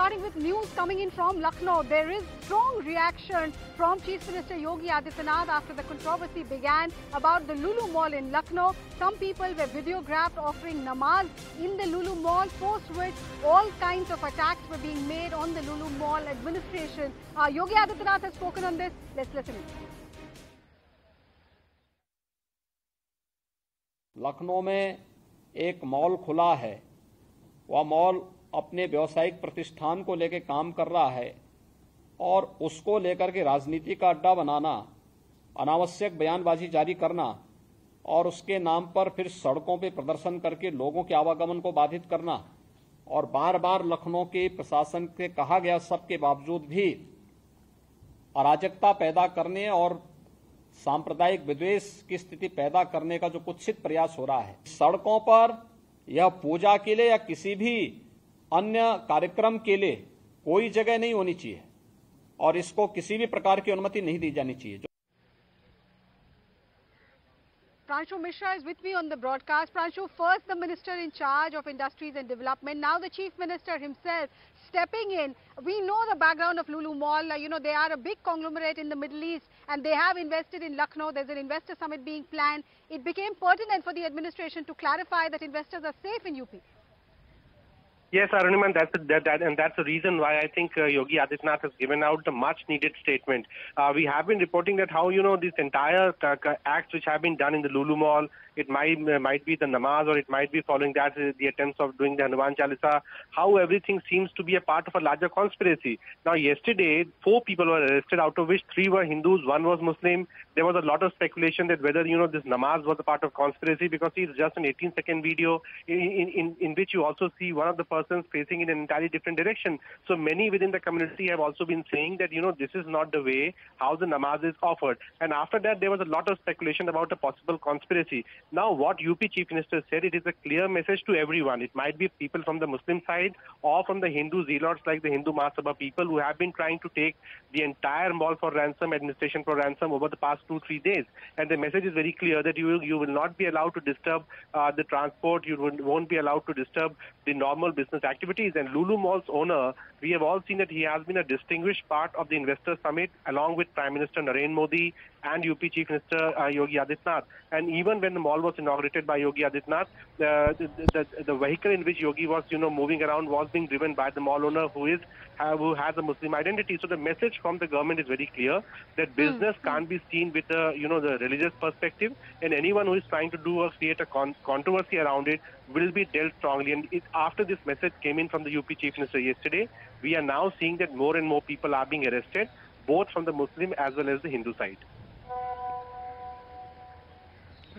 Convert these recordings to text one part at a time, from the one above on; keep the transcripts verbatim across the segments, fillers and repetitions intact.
starting with news coming in from Lucknow. There is strong reaction from Chief Minister Yogi Adityanath after the controversy began about the Lulu Mall in Lucknow. Some people were videographed offering namaz in the Lulu Mall, post which all kinds of attacks were being made on the Lulu Mall administration. Uh, Yogi Adityanath has spoken on this. Let's listen in. Lucknow में एक mall खुला है, वह mall अपने व्यावसायिक प्रतिष्ठान को लेकर काम कर रहा है और उसको लेकर के राजनीति का अड्डा बनाना, अनावश्यक बयानबाजी जारी करना और उसके नाम पर फिर सड़कों पर प्रदर्शन करके लोगों के आवागमन को बाधित करना और बार बार लखनऊ के प्रशासन से कहा गया, सबके बावजूद भी अराजकता पैदा करने और सांप्रदायिक विद्वेष की स्थिति पैदा करने का जो कुत्सित प्रयास हो रहा है। सड़कों पर यह पूजा के लिए या किसी भी अन्य कार्यक्रम के लिए कोई जगह नहीं होनी चाहिए और इसको किसी भी प्रकार की अनुमति नहीं दी जानी चाहिए। Pranshu Mishra is with me on the broadcast. Pranshu, first the Minister in charge of Industries and Development, now the Chief Minister himself stepping in. We know the background of Lulu Mall. You know, they are a big conglomerate in the Middle East and they have invested in Lucknow. There's an investor summit being planned. It became pertinent for the administration to clarify that investors are safe in U P. Yes, Aruniman, that's a, that, that, and that's the reason why I think uh, Yogi Adityanath has given out the much-needed statement. Uh, we have been reporting that how, you know, this entire acts which have been done in the Lulu Mall, it might uh, might be the namaz or it might be following that uh, the attempts of doing the Hanuman Chalisa, how everything seems to be a part of a larger conspiracy. Now, yesterday, four people were arrested, out of which three were Hindus, one was Muslim. There was a lot of speculation that whether, you know, this namaz was a part of conspiracy, because it's just an eighteen second video in, in, in, in which you also see one of the persons facing in an entirely different direction. So many within the community have also been saying that, you know, this is not the way how the namaz is offered. And after that, there was a lot of speculation about a possible conspiracy. Now, what U P Chief Minister said, it is a clear message to everyone. It might be people from the Muslim side or from the Hindu zealots like the Hindu Mahasabha people who have been trying to take the entire mall for ransom, administration for ransom over the past two, three days. And the message is very clear that you will, you will not be allowed to disturb uh, the transport. You won't be allowed to disturb the normal business activities. And Lulu Mall's owner, we have all seen that he has been a distinguished part of the investor summit along with Prime Minister Narendra Modi and U P Chief Minister uh, Yogi Adityanath. And even when the mall was inaugurated by Yogi Adityanath, uh, the, the, the vehicle in which Yogi was, you know, moving around was being driven by the mall owner who is uh, who has a Muslim identity. So the message from the government is very clear that business mm-hmm. can't be seen with the, you know, the religious perspective, and anyone who is trying to do or create a con controversy around it will be dealt strongly. And it, after this message came in from the U P Chief Minister yesterday, we are now seeing that more and more people are being arrested, both from the Muslim as well as the Hindu side.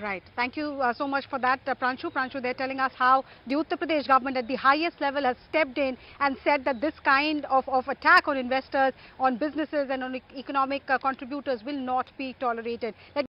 Right. Thank you uh, so much for that, uh, Pranshu. Pranshu, they're telling us how the Uttar Pradesh government at the highest level has stepped in and said that this kind of, of attack on investors, on businesses and on economic uh, contributors will not be tolerated. Like